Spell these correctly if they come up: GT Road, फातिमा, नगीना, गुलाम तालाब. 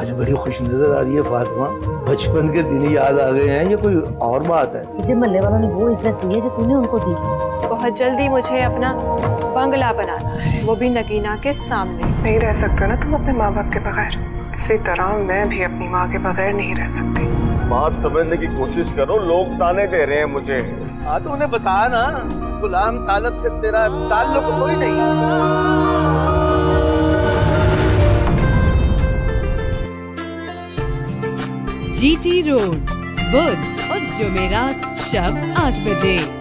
आज बड़ी खुश नजर आ रही है फातिमा, बचपन के दिन याद आ गए हैं, ये कोई और बात है? तुझे मोहल्ले वालों ने वो इज्जत दी है जो तूने उनको दी। बहुत जल्दी मुझे अपना बंगला बनाना है, वो भी नगीना के सामने। नहीं रह सकता ना तुम अपने माँ बाप के बगैर, इसी तरह मैं भी अपनी माँ के बगैर नहीं रह सकती। बात समझने की कोशिश करो, लोग ताने दे रहे हैं मुझे। हाँ तो उन्हें बता ना, गुलाम तालाब से तेरा ताल्लुक कोई नहीं। GT रोड बुध और जुमेरात शब 8 बजे।